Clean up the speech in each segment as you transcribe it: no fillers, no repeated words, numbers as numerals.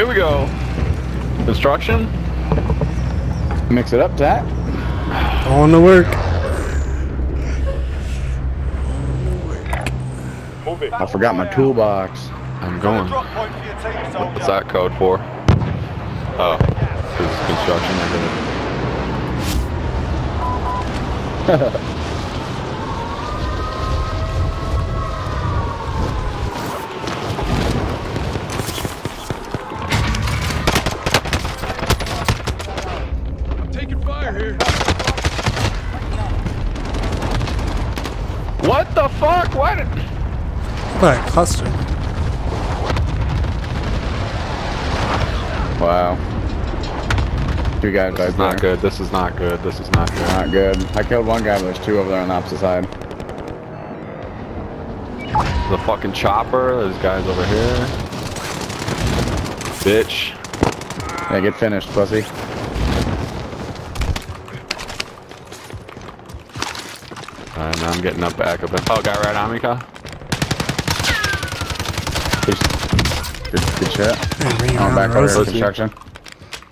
Here we go. Construction. Mix it up, Zach. On the work. Move it. I forgot my toolbox. I'm going. What's that code for? Oh, it's construction. I'm taking fire here. What the fuck? Why did? That cluster. Wow. Two guys right there. Not good. This is not good. This is not good. Not good. I killed one guy, but there's two over there on the opposite side. The fucking chopper. There's guys over here. Bitch. Yeah, get finished, pussy. Alright, now I'm getting up back up. Oh, guy right on me, Kyle. Good shit. I'm back over here, construction.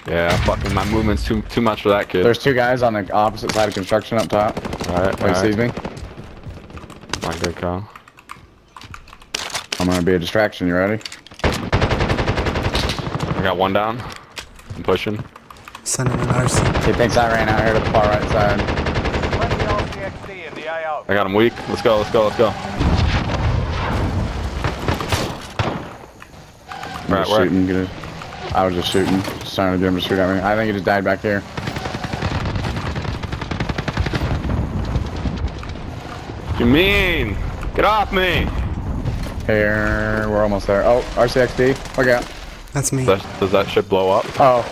Yeah, fucking my movement's too much for that kid. There's two guys on the opposite side of construction up top. Alright, all right. Excuse me. My good call. I'm gonna be a distraction, you ready? I got one down. I'm pushing. Send him an RC. He thinks I ran out here to the far right side. I got him weak. Let's go, let's go, let's go. Right, shooting, good. I was just shooting, just trying to get him to shoot at me. I think he just died back here. What you mean? Get off me! Here, we're almost there. Oh, RCXD, look out. That's me. Does that ship blow up? Oh.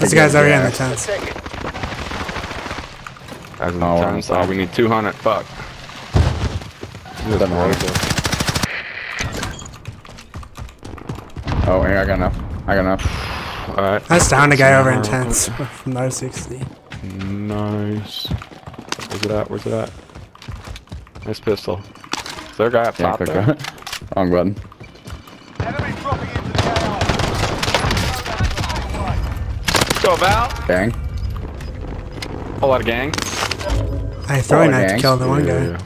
Those guys already in the tents. Guys in the tents? Oh, we need 200, fuck. Oh, here, I got enough. I got enough. Alright. I downed a guy over in tents from the R60. Nice. Where's it at? Where's it at? Nice pistol. Is there a guy up top there? Wrong button. Enemy dropping into the Let's go, Val. Gang. Whole lot of gang. I throw a knife to kill the one guy.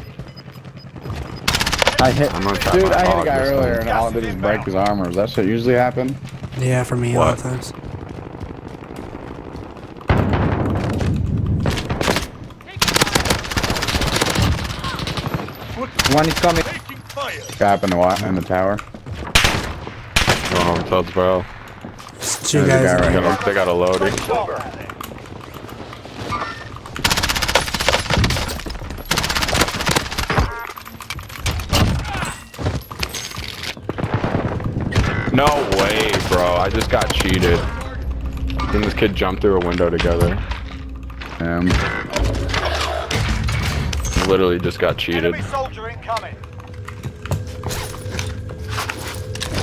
I hit a guy earlier and all I did is break his armor. Does that shit usually happen? Yeah, for me a lot of times. One is coming. Guy up in the tower. Going over tubs, bro. Two guys. They got a loadie. No way, bro. I just got cheated. I think this kid jumped through a window together. Literally just got cheated.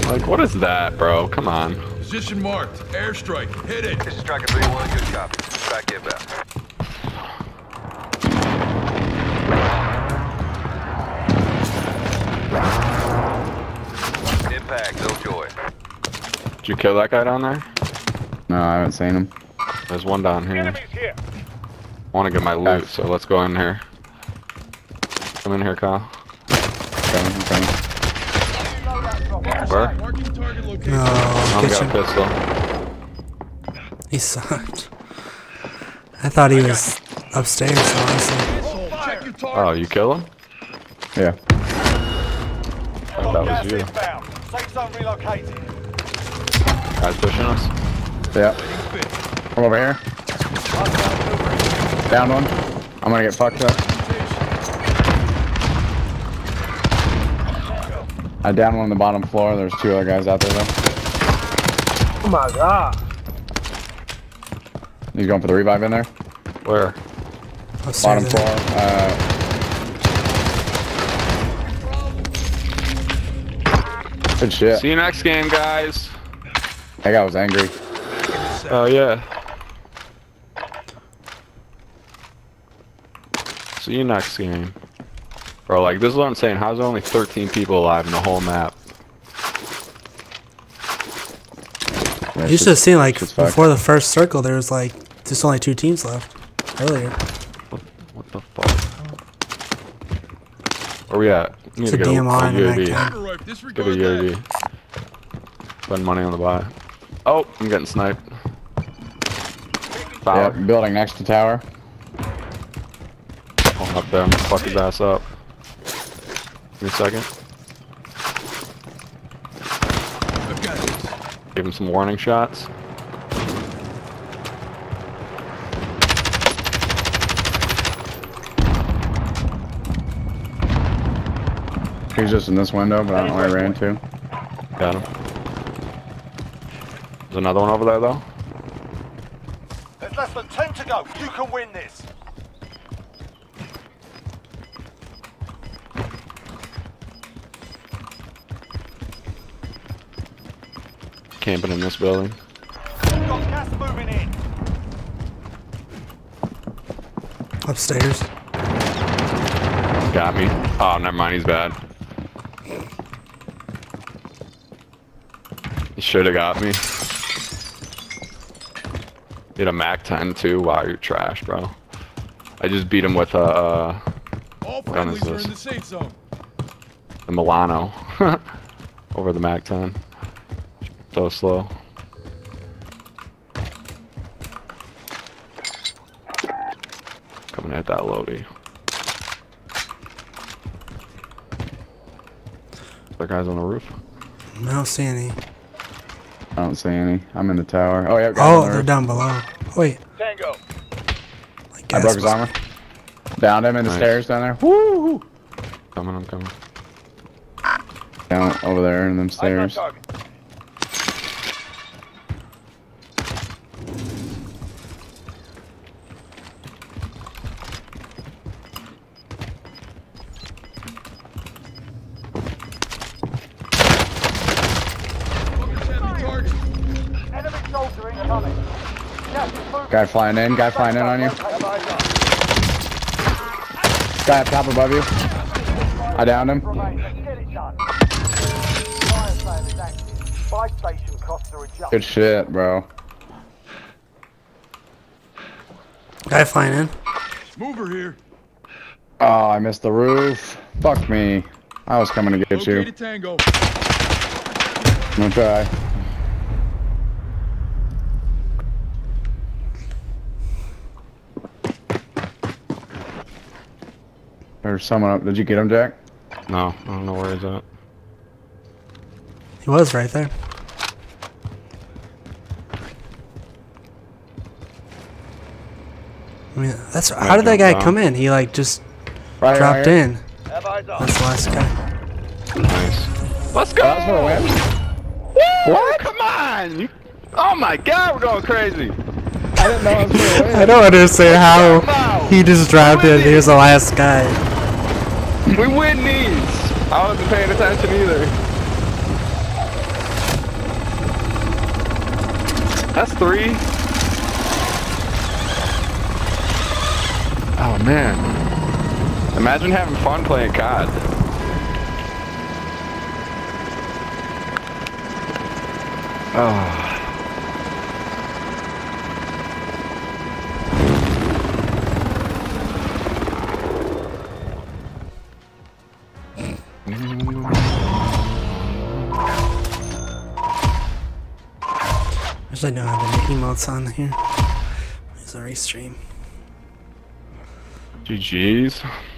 Like, what is that, bro? Come on. Position marked. Airstrike. Hit it. This is Striker 3-1. Good copy. Back in back. Impact. No joy. Did you kill that guy down there? No, I haven't seen him. There's one down here. I want to get my loot, so let's go in here. Come in here, Kyle. I'm coming. Where? No, I got a pistol. He sucked. I thought he was upstairs, honestly. Oh, you kill him? Yeah. I thought that was you. Safe zone relocated. Guys pushing us. Yeah. I'm over here. Down one. I'm gonna get fucked up. I downed one on the bottom floor. There's two other guys out there though. Oh my god. He's going for the revive in there. Where? Bottom floor. Good shit. See you next game, guys. That guy was angry. Oh, yeah. See you next game. Bro, like, this is what I'm saying. How's there only 13 people alive in the whole map? You should have seen, like, before the first circle, there was, like, just only 2 teams left earlier. What the fuck? Where we at? We need to go UAV. Go to UAV. Spend money on the buy. Oh, I'm getting sniped. Yeah, building next to tower. I'm up there. I'm gonna fuck his ass up. Give me a second. Give him some warning shots. He's just in this window, but I don't know where I ran to. Got him. There's another one over there, though. There's less than 10 to go. You can win this. Camping in this building. Got gas moving in. Upstairs. Got me. Oh, never mind. He's bad. He should have got me. Did a MAC-10 too. Wow, you're trash, bro. I just beat him with a. What gun is this? The Milano over the MAC-10. So slow. Coming at that loadie. That guy's on the roof. I don't see any. I don't see any. I'm in the tower. Oh yeah. Oh, they're down below. Wait. Tango. I broke his armor. Downed him in the stairs down there. Woo! Coming, I'm coming. Down over there in them stairs. Guy flying in on you. Guy up top above you. I downed him. Good shit, bro. Guy flying in. Mover here. Oh, I missed the roof. Fuck me. I was coming to get you. I'm gonna try. There's someone up. Did you get him, Jack? No, I don't know where he's at. He was right there. I mean, that's how did that guy come in? He like just dropped in. That's the last guy. Nice. Let's go. What? Come on! Oh my God, we're going crazy. I didn't know I was going to win. I don't understand how he just dropped in. He was the last guy. We win these. I wasn't paying attention either. That's 3. Oh man. Imagine having fun playing COD. Oh. I don't have any emotes on here. It's a restream. GG's.